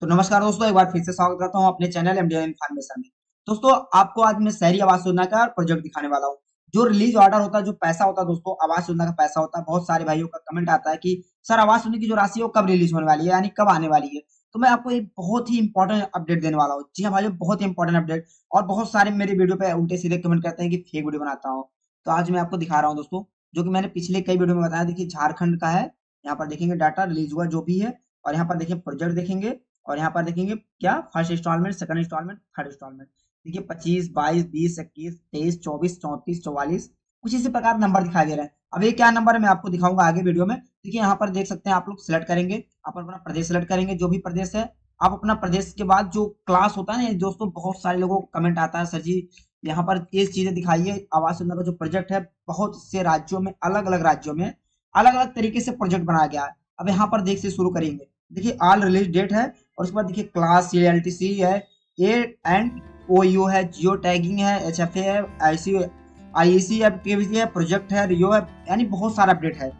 तो नमस्कार दोस्तों, एक बार फिर से स्वागत करता हूं अपने चैनल एमडीएल इन्फॉर्मेशन में। दोस्तों आपको आज मैं शहरी आवास योजना का प्रोजेक्ट दिखाने वाला हूं। जो रिलीज ऑर्डर होता है, जो पैसा होता है दोस्तों, आवास योजना का पैसा होता है। बहुत सारे भाइयों का कमेंट आता है कि सर आवास योजना की जो राशि है वो कब रिलीज होने वाली है, यानी कब आने वाली है। तो मैं आपको एक बहुत ही इंपॉर्टेंट अपडेट देने वाला हूँ। जी हाँ भाइयों, बहुत ही इंपॉर्टेंट अपडेट। और बहुत सारे मेरे वीडियो पे उल्टे सीधे कमेंट करते हैं कि फेक वीडियो बनाता हूँ, तो आज मैं आपको दिखा रहा हूँ दोस्तों, जो कि मैंने पिछले कई वीडियो में बताया। देखिए झारखंड का है, यहाँ पर देखेंगे डाटा रिलीज हुआ जो भी है, और यहाँ पर देखिए प्रोजेक्ट देखेंगे, और यहाँ पर देखेंगे क्या first instalment, second instalment, third instalment. देखिए 25, 22, 20, 21, 23, 24, 34, 44 कुछ इसी प्रकार नंबर दिखाई दे रहे हैं। अब ये क्या नंबर है मैं आपको दिखाऊंगा आगे वीडियो में। देखिए यहाँ पर देख सकते हैं, आप लोग सिलेक्ट करेंगे, आप अपना प्रदेश सिलेक्ट करेंगे, जो भी प्रदेश है आप अपना प्रदेश के बाद जो क्लास होता है ना दोस्तों, बहुत सारे लोगों को कमेंट आता है सर जी यहाँ पर ये चीजें दिखाइए। आवास योजना का जो प्रोजेक्ट है बहुत से राज्यों में, अलग अलग राज्यों में अलग अलग तरीके से प्रोजेक्ट बनाया गया है। अब यहाँ पर देख से शुरू करेंगे, देखिए ऑल रिलीज डेट है, और उसके बाद देखिए क्लास CLTC है, ए एंड OU है, जियो टैगिंग है, HFA है, IEC है, PVC है, प्रोजेक्ट है, रियो है, यानी बहुत सारा अपडेट है।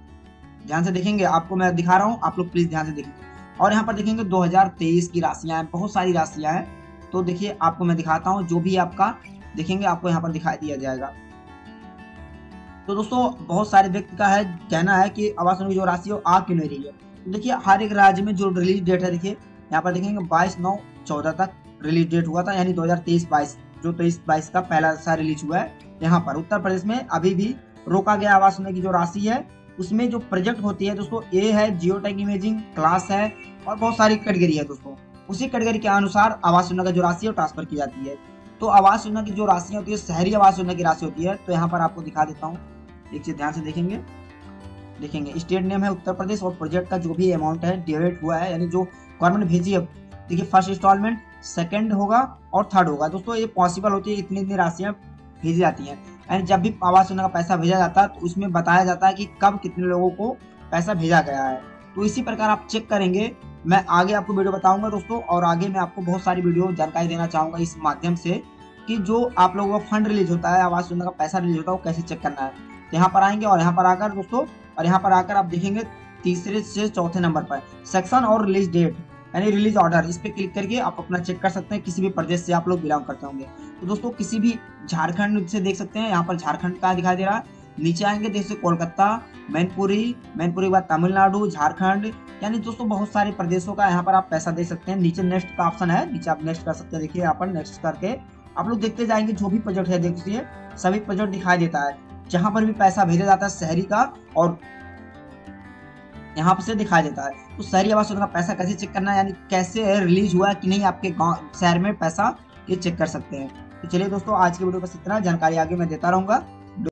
ध्यान से देखेंगे, आपको मैं दिखा रहा हूँ, आप लोग प्लीज ध्यान से देखेंगे। और यहाँ पर देखेंगे 2023 की राशियाँ हैं, बहुत सारी राशियाँ हैं। तो देखिए आपको मैं दिखाता हूँ, जो भी आपका देखेंगे आपको यहाँ पर दिखाई दिया जाएगा। तो दोस्तों बहुत सारे व्यक्ति का है कहना है कि आवास योजना की जो राशि है आ क्यों नहीं रही है। देखिए हर एक राज्य में जो रिलीज डेट है, देखिए यहाँ पर देखेंगे 22/9/14 तक रिलीज डेट हुआ था, यानी 2023-22 जो 23-22 का पहला हिस्सा रिलीज हुआ है। यहाँ पर उत्तर प्रदेश में अभी भी रोका गया आवास योजना की जो राशि है, उसमें जो प्रोजेक्ट होती है दोस्तों, ए है, जियो टैग इमेजिंग, क्लास है, और बहुत सारी कैटेगरी है दोस्तों। उसी कैटेगरी के अनुसार आवास योजना का जो राशि है ट्रांसफर की जाती है। तो आवास योजना की जो राशियाँ होती है, शहरी आवास योजना की राशि होती है। तो यहाँ पर आपको दिखा देता हूँ, देखिए ध्यान से देखेंगे, देखेंगे स्टेट नेम है उत्तर प्रदेश, और प्रोजेक्ट का जो भी अमाउंट है डिवाइड हुआ है, यानी जो गवर्नमेंट भेजी है। देखिए फर्स्ट इंस्टॉलमेंट, सेकंड होगा और थर्ड होगा दोस्तों। ये पॉसिबल होती है, इतनी इतनी राशियाँ भेजी जाती हैं। एंड जब भी आवास योजना का पैसा भेजा जाता है तो उसमें बताया जाता है कि कब कितने लोगों को पैसा भेजा गया है। तो इसी प्रकार आप चेक करेंगे, मैं आगे आपको वीडियो बताऊँगा दोस्तों, और आगे मैं आपको बहुत सारी वीडियो जानकारी देना चाहूँगा इस माध्यम से कि जो आप लोगों का फंड रिलीज होता है, आवास योजना का पैसा रिलीज होता है, वो कैसे चेक करना है। यहाँ पर आएंगे, और यहाँ पर आकर दोस्तों, और यहाँ पर आकर आप देखेंगे 3से 4 नंबर पर सेक्शन और रिलीज डेट यानी रिलीज ऑर्डर, इस पर क्लिक करके आप अपना चेक कर सकते हैं किसी भी प्रदेश से आप लोग बिलोंग करते होंगे। तो दोस्तों किसी भी झारखंड से देख सकते हैं, यहाँ पर झारखंड का दिखाई दे रहा है। नीचे आएंगे जैसे कोलकाता, मैनपुरी, मैनपुरी के बाद तमिलनाडु, झारखंड, यानी दोस्तों बहुत सारे प्रदेशों का यहाँ पर आप पैसा देख सकते हैं। नीचे नेक्स्ट का ऑप्शन है, नीचे आप नेक्स्ट कर सकते हैं। देखिए यहाँ पर नेक्स्ट करके आप लोग देखते जाएंगे, जो भी प्रोजेक्ट है देखिए सभी प्रोजेक्ट दिखाई देता है, जहाँ पर भी पैसा भेजा जाता है शहरी का, और यहाँ पर से दिखाई देता है। तो शहरी आवास योजना का पैसा कैसे चेक करना है, यानी कैसे रिलीज हुआ कि नहीं आपके गांव शहर में पैसा, ये चेक कर सकते हैं। तो चलिए दोस्तों आज के वीडियो बस इतना, जानकारी आगे मैं देता रहूँगा।